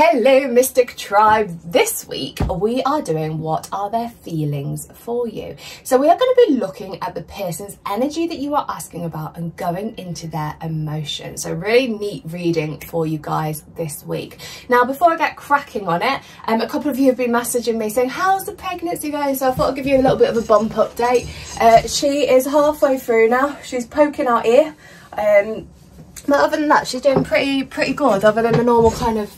Hello Mystic Tribe, this week we are doing what are their feelings for you. So we are going to be looking at the person's energy that you are asking about and going into their emotions. So really neat reading for you guys this week. Now before I get cracking on it, a couple of you have been messaging me saying how's the pregnancy going, so I thought I'd give you a little bit of a bump update. She is halfway through now, she's poking our ear, but other than that she's doing pretty good, other than the normal kind of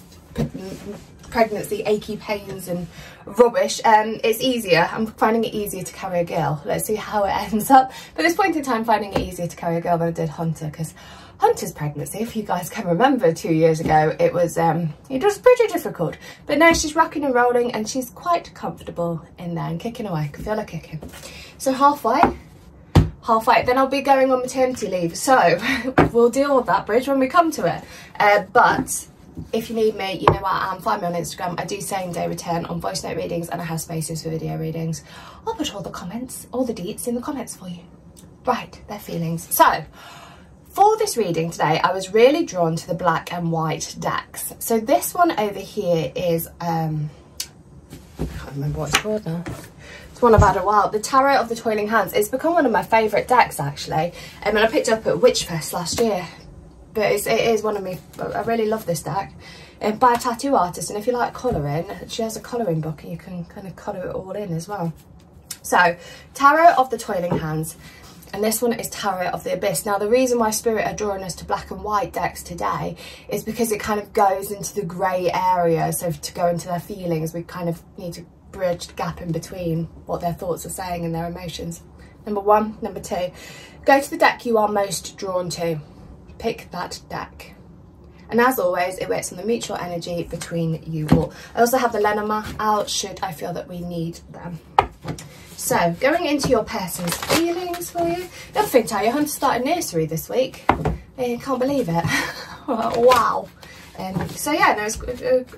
pregnancy achy pains and rubbish. It's easier, I'm finding it easier to carry a girl. Let's see how it ends up, but at this point in time finding it easier to carry a girl than I did Hunter, because Hunter's pregnancy, if you guys can remember 2 years ago, it was pretty difficult. But now she's rocking and rolling and she's quite comfortable in there and kicking away. I can feel her kicking. So halfway, then I'll be going on maternity leave, so we'll deal with that bridge when we come to it. But if you need me, you know where I am. Find me on Instagram. I do same day return on voice note readings, and I have spaces for video readings. I'll put all the comments, all the deets in the comments for you. Right, their feelings. So for this reading today, I was really drawn to the black and white decks. So this one over here is, I can't remember what it's called now. One I've had a while, the Tarot of the Toiling Hands. It's become one of my favourite decks actually, and I picked it up at Witchfest last year, but it is one of me. I really love this deck, and by a tattoo artist, and if you like colouring, she has a colouring book and you can kind of colour it all in as well. So Tarot of the Toiling Hands, and this one is Tarot of the Abyss. Now the reason why Spirit are drawing us to black and white decks today is because it kind of goes into the grey area, so to go into their feelings we kind of need to bridge the gap in between what their thoughts are saying and their emotions. Number one, number two, go to the deck you are most drawn to. Pick that deck. And as always, it works on the mutual energy between you all. I also have the Lenormand out should I feel that we need them. So going into your person's feelings for you. The other thing, tell you, Hunter started nursery this week. I can't believe it. Wow. So yeah, no, it's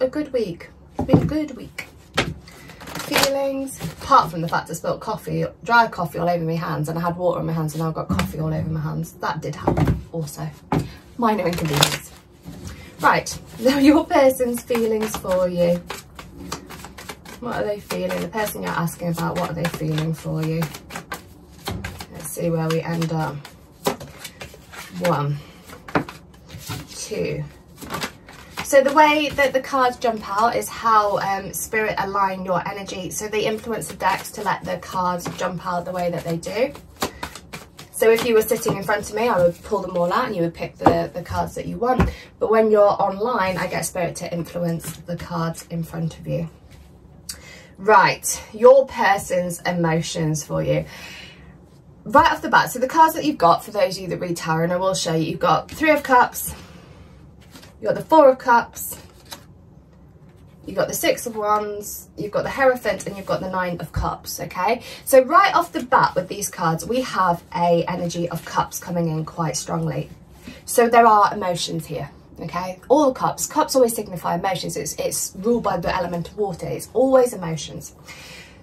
a good week. It's been a good week. Feelings, apart from the fact I spilled coffee, dry coffee all over my hands, and I had water on my hands and now I've got coffee all over my hands. That did happen also. Minor inconvenience. Right, now your person's feelings for you. What are they feeling? The person you're asking about, what are they feeling for you? Let's see where we end up. 1, 2. So the way that the cards jump out is how Spirit align your energy. So they influence the decks to let the cards jump out the way that they do. So if you were sitting in front of me, I would pull them all out and you would pick the cards that you want. But when you're online, I get Spirit to influence the cards in front of you. Right, your person's emotions for you. Right off the bat, so the cards that you've got, for those of you that read tarot, and I will show you, you've got 3 of Cups. You've got the 4 of Cups, you've got the 6 of Wands, you've got the Hierophant, and you've got the 9 of Cups, okay? So right off the bat with these cards, we have an energy of cups coming in quite strongly. So there are emotions here, okay? All cups always signify emotions. It's ruled by the element of water. It's always emotions.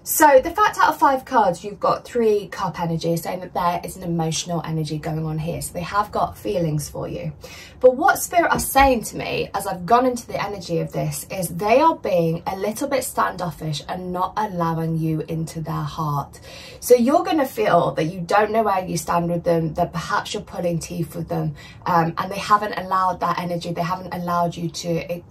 So the fact out of 5 cards, you've got 3 cup energy, saying that there is an emotional energy going on here. So they have got feelings for you. But what Spirit are saying to me as I've gone into the energy of this is they are being a little bit standoffish and not allowing you into their heart. So you're going to feel that you don't know where you stand with them, that perhaps you're pulling teeth with them, and they haven't allowed that energy. They haven't allowed you to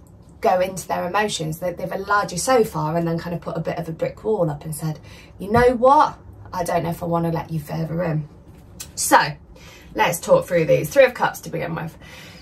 go into their emotions. They've allowed you so far and then kind of put a bit of a brick wall up and said, you know what, I don't know if I want to let you further in. So let's talk through these. 3 of Cups to begin with.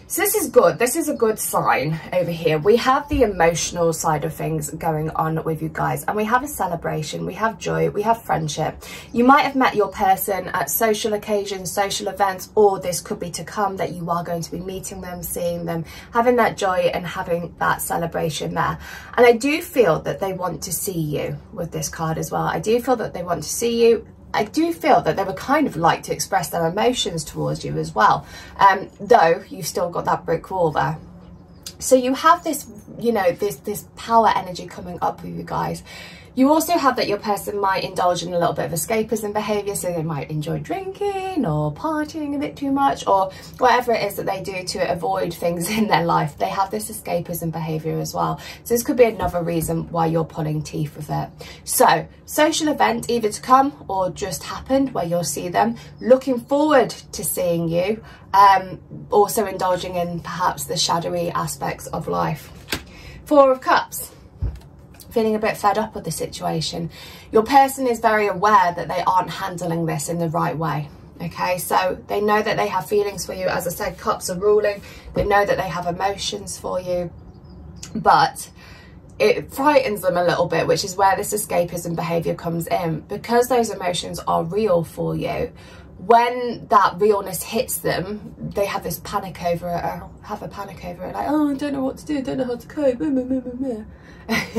So this is good. This is a good sign over here. We have the emotional side of things going on with you guys, and we have a celebration. We have joy. We have friendship. You might have met your person at social occasions, social events, or this could be to come that you are going to be meeting them, seeing them, having that joy and having that celebration there. And I do feel that they want to see you with this card as well. I do feel that they want to see you. I do feel that they would kind of like to express their emotions towards you as well, though you've still got that brick wall there. So you have this, you know, this power energy coming up with you guys. You also have that your person might indulge in a little bit of escapism behaviour, so they might enjoy drinking or partying a bit too much, or whatever it is that they do to avoid things in their life. They have this escapism behaviour as well. So this could be another reason why you're pulling teeth with it. So, social event either to come or just happened where you'll see them. Looking forward to seeing you, also indulging in perhaps the shadowy aspects of life. Four of Cups. Feeling a bit fed up with the situation. Your person is very aware that they aren't handling this in the right way. Okay, so they know that they have feelings for you. As I said, cups are ruling. They know that they have emotions for you, but it frightens them a little bit, which is where this escapism behavior comes in, because those emotions are real for you. When that realness hits them, they have this panic over it, or have a panic over it, like, oh, I don't know what to do, I don't know how to cope.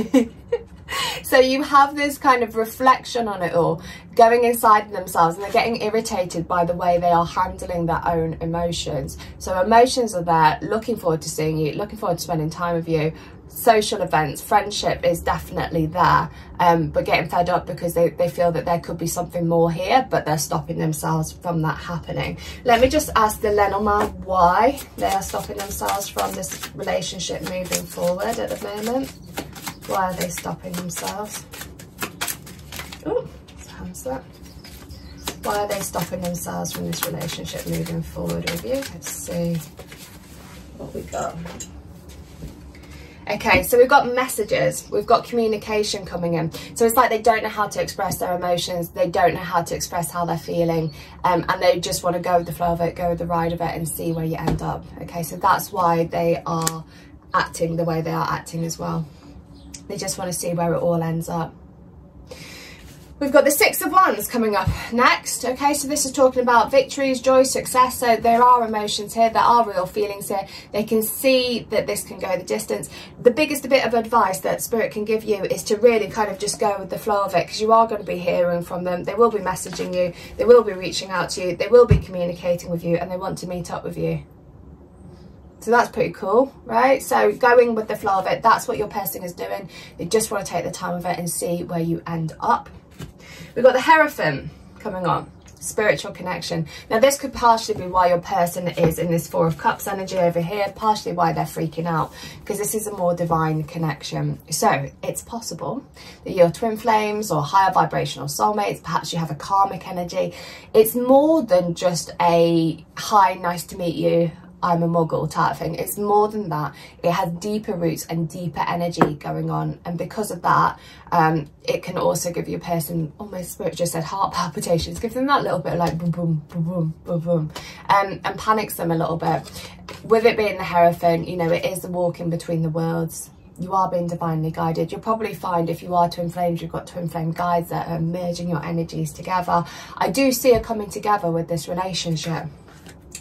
So you have this kind of reflection on it all, going inside themselves, and they're getting irritated by the way they are handling their own emotions. So emotions are there, looking forward to seeing you, looking forward to spending time with you. Social events, friendship is definitely there, but getting fed up because they feel that there could be something more here, but they're stopping themselves from that happening. Let me just ask the Lenormand why they are stopping themselves from this relationship moving forward at the moment. Why are they stopping themselves? Oh, hands up. Why are they stopping themselves from this relationship moving forward with you? Let's see what we got. Okay, so we've got messages, we've got communication coming in. So it's like they don't know how to express their emotions, they don't know how to express how they're feeling, and they just want to go with the flow of it, go with the ride of it, and see where you end up. Okay, so that's why they are acting the way they are acting as well. They just want to see where it all ends up. We've got the Six of Wands coming up next. Okay, so this is talking about victories, joy, success. So there are emotions here, there are real feelings here. They can see that this can go the distance. The biggest bit of advice that Spirit can give you is to really kind of just go with the flow of it, because you are going to be hearing from them. They will be messaging you, they will be reaching out to you, they will be communicating with you, and they want to meet up with you. So that's pretty cool, right? So going with the flow of it, that's what your person is doing. They just want to take the time of it and see where you end up. We've got the Hierophant coming on, spiritual connection. Now this could partially be why your person is in this Four of Cups energy over here, partially why they're freaking out, because this is a more divine connection. So it's possible that you're twin flames or higher vibrational soulmates, perhaps you have a karmic energy. It's more than just a hi, nice to meet you, I'm a muggle type thing. It's more than that. It has deeper roots and deeper energy going on, and because of that, it can also give your person, oh, my spirit just said heart palpitations, give them that little bit of like boom boom boom boom boom boom, and panics them a little bit. With it being the Hierophant, you know, it is the walking between the worlds. You are being divinely guided. You'll probably find, if you are twin flames, you've got twin flame guides that are merging your energies together. I do see a coming together with this relationship.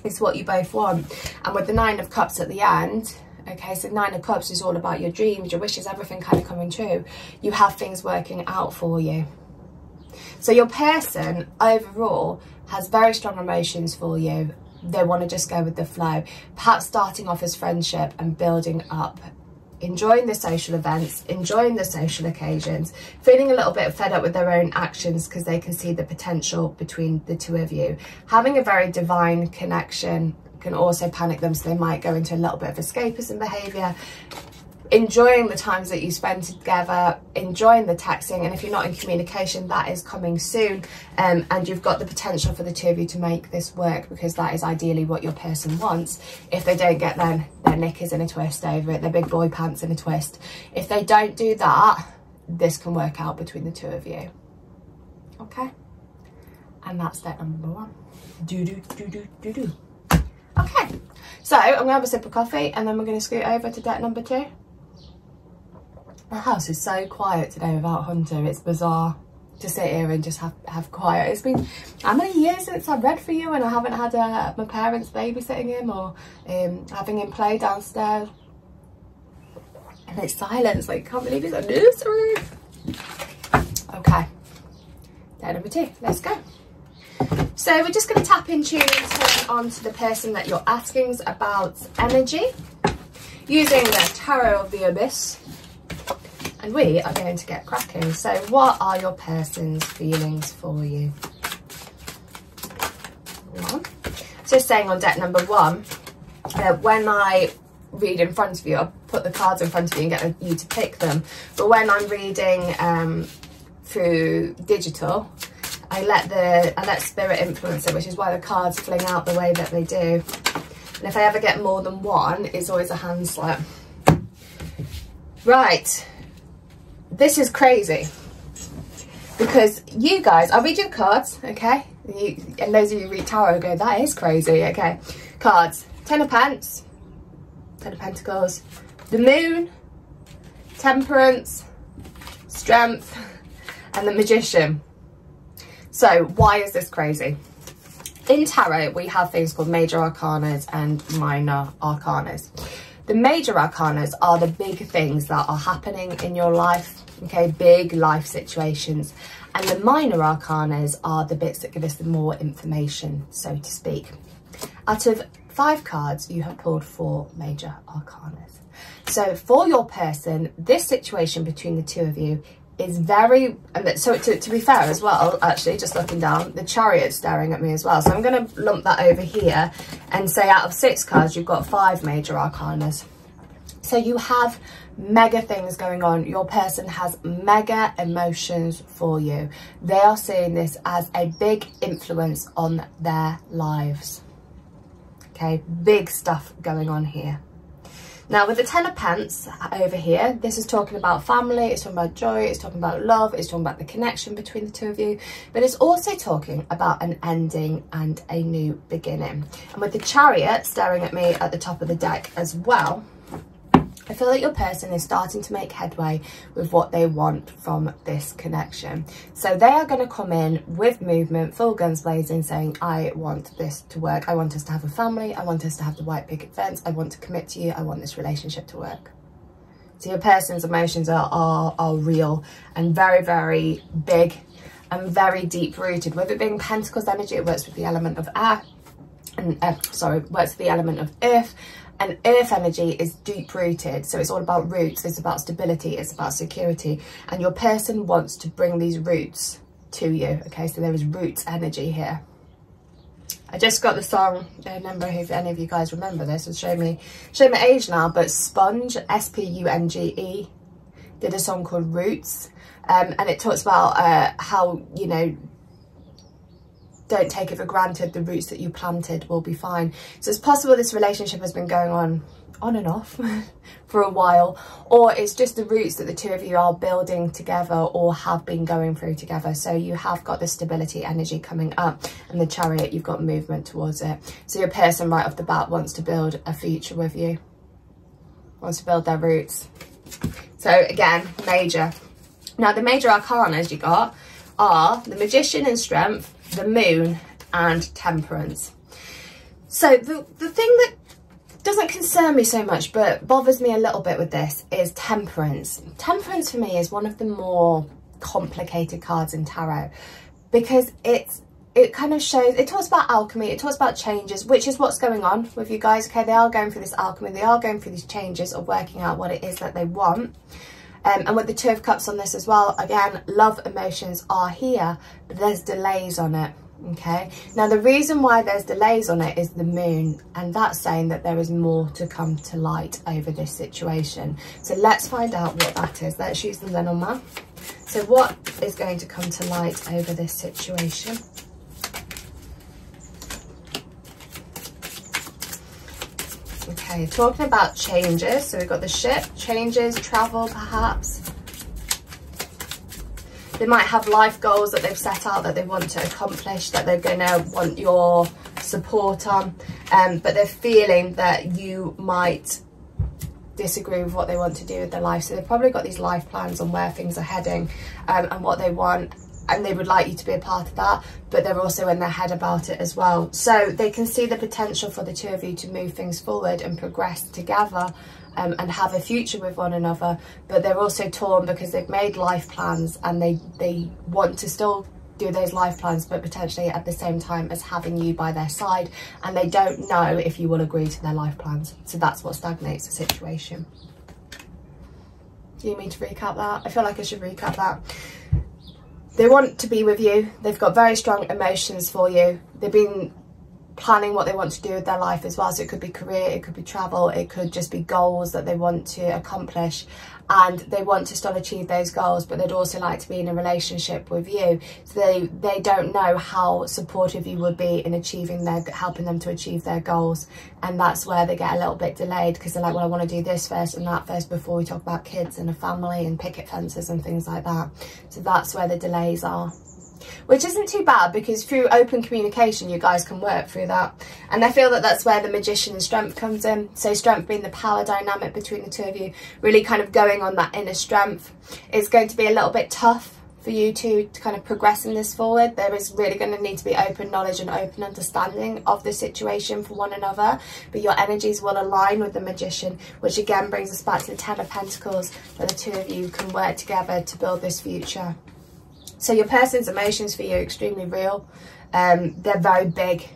It's what you both want. And with the Nine of Cups at the end, okay, so Nine of Cups is all about your dreams, your wishes, everything kind of coming true. You have things working out for you. So your person overall has very strong emotions for you. They want to just go with the flow, perhaps starting off as friendship and building up, enjoying the social events, enjoying the social occasions, feeling a little bit fed up with their own actions because they can see the potential between the two of you. Having a very divine connection can also panic them, so they might go into a little bit of escapism behaviour. Enjoying the times that you spend together, enjoying the texting, and if you're not in communication, that is coming soon, and you've got the potential for the two of you to make this work, because that is ideally what your person wants. If they don't get their knickers in a twist over it, their big boy pants in a twist, if they don't do that, this can work out between the two of you. Okay, and that's step number one. Do do do do do do. Okay, so I'm gonna have a sip of coffee, and then we're gonna scoot over to deck number two. The house is so quiet today without Hunter. It's bizarre to sit here and just have quiet. It's been how many years since I've read for you, and I haven't had my parents babysitting him or having him play downstairs. And it's silence. Like, can't believe it's a nursery. Okay, day number two. Let's go. So we're just going to tap in, tune, and turn on to the person that you're asking about energy using the Tarot of the Abyss. and we are going to get cracking. So what are your person's feelings for you? Just saying on deck number one, when I read in front of you, I'll put the cards in front of you and get you to pick them. But when I'm reading through digital, I let spirit influence it, which is why the cards fling out the way that they do. And if I ever get more than one, it's always a hand slap. Right, this is crazy because you guys, I'll read your cards, okay? And those of you who read tarot go, that is crazy, okay? Cards: Ten of Pants, Ten of Pentacles, the Moon, Temperance, Strength, and the Magician. So why is this crazy? In tarot, we have things called major arcana and minor arcana. The major arcana are the big things that are happening in your life, okay? Big life situations. And the minor arcana are the bits that give us the more information, so to speak. Out of 5 cards, you have pulled 4 major arcana. So for your person, this situation between the two of you is very, and so to be fair as well, actually, just looking down, the Chariot's staring at me as well. So I'm going to lump that over here and say out of 6 cards, you've got 5 major arcana. So you have mega things going on. Your person has mega emotions for you. They are seeing this as a big influence on their lives. Okay, big stuff going on here. Now, with the Ten of Pants over here, this is talking about family, it's talking about joy, it's talking about love, it's talking about the connection between the two of you, but it's also talking about an ending and a new beginning. And with the Chariot staring at me at the top of the deck as well, I feel that your person is starting to make headway with what they want from this connection. So they are going to come in with movement, full guns blazing, saying, I want this to work. I want us to have a family. I want us to have the white picket fence. I want to commit to you. I want this relationship to work. So your person's emotions are real and very, very big and very deep rooted. With it being Pentacles energy, it works with the element of air. Works with the element of earth. And earth energy is deep rooted, so it's all about roots, it's about stability, it's about security, and your person wants to bring these roots to you, okay? So there is roots energy here. I just got the song, I don't remember if any of you guys remember this, and show me age now, but Sponge, S-P-U-N-G-E, did a song called Roots, and it talks about how, you know, don't take it for granted, the roots that you planted will be fine. So it's possible this relationship has been going on and off for a while, or it's just the roots that the two of you are building together or have been going through together. So you have got the stability energy coming up, and the Chariot, you've got movement towards it. So your person right off the bat wants to build a future with you, wants to build their roots. So again, major. Now the major arcana you got are the Magician and Strength, the Moon and Temperance. So the thing that doesn't concern me so much but bothers me a little bit with this is Temperance. Temperance for me is one of the more complicated cards in tarot because it kind of shows, it talks about alchemy, it talks about changes, which is what's going on with you guys, okay? They are going through this alchemy, they are going through these changes of working out what it is that they want. And with the Two of Cups on this as well, again, love emotions are here, but there's delays on it, okay? Now, the reason why there's delays on it is the Moon, and that's saying that there is more to come to light over this situation. So let's find out what that is. Let's use the Lenormand. So what is going to come to light over this situation? Okay, talking about changes, so we've got the ship, changes, travel perhaps. They might have life goals that they've set out that they want to accomplish, that they're going to want your support on, but they're feeling that you might disagree with what they want to do with their life. So they've probably got these life plans on where things are heading and what they want, and they would like you to be a part of that, but they're also in their head about it as well. So they can see the potential for the two of you to move things forward and progress together and have a future with one another, but they're also torn because they've made life plans and they want to still do those life plans, but potentially at the same time as having you by their side, and they don't know if you will agree to their life plans. So that's what stagnates the situation. Do you need me to recap that? I feel like I should recap that. They want to be with you. They've got very strong emotions for you. They've been planning what they want to do with their life as well. So it could be career, it could be travel, it could just be goals that they want to accomplish, and they want to still achieve those goals, but they'd also like to be in a relationship with you. So they don't know how supportive you would be in achieving their, helping them to achieve their goals, and that's where they get a little bit delayed, because they're like, well, I want to do this first and that first before we talk about kids and a family and picket fences and things like that. So that's where the delays are. Which isn't too bad, because through open communication you guys can work through that. And I feel that that's where the magician strength comes in. So strength being the power dynamic between the two of you, really kind of going on that inner strength. It's going to be a little bit tough for you two to kind of progress in this forward. There is really going to need to be open knowledge and open understanding of the situation for one another, but your energies will align with the magician, which again brings us back to the 10 of Pentacles, where the two of you can work together to build this future. So your person's emotions for you are extremely real. They're very big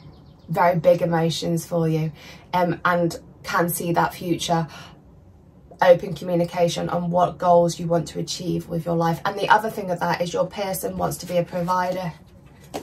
emotions for you, and can see that future. Open communication on what goals you want to achieve with your life. And the other thing of that is your person wants to be a provider.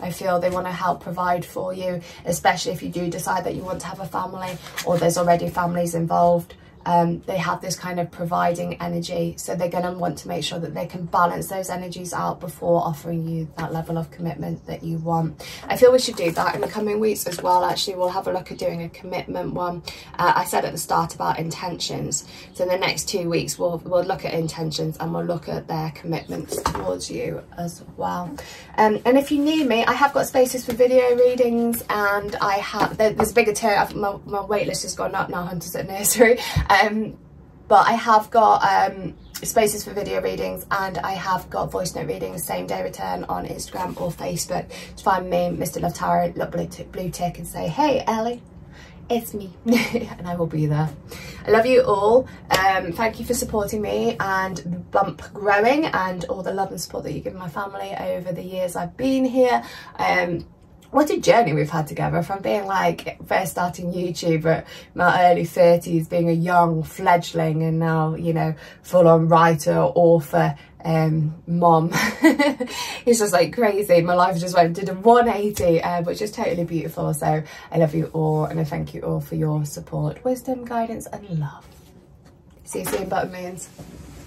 I feel they want to help provide for you, especially if you do decide that you want to have a family, or there's already families involved. They have this kind of providing energy, so they're going to want to make sure that they can balance those energies out before offering you that level of commitment that you want. I feel we should do that in the coming weeks as well. Actually, we'll have a look at doing a commitment one. I said at the start about intentions, so in the next 2 weeks we'll look at intentions, and we'll look at their commitments towards you as well. And if you need me, I have got spaces for video readings, and I have there's a bigger tier. My wait list has gone up now. Hunter's at nursery. But I have got spaces for video readings, and I have got voice note readings, same day return on Instagram or Facebook. To find me, Mystic Love Tarot, look blue tick and say, hey Ellie, it's me. And I will be there. I love you all. Thank you for supporting me and the bump growing, and all the love and support that you give my family over the years I've been here. What a journey we've had together, from being like first starting YouTube at my early 30s, being a young fledgling, and now, you know, full-on writer, author, mom. It's just like crazy. My life just did a 180, which is totally beautiful. So I love you all, and I thank you all for your support, wisdom, guidance and love. See you soon, button moons.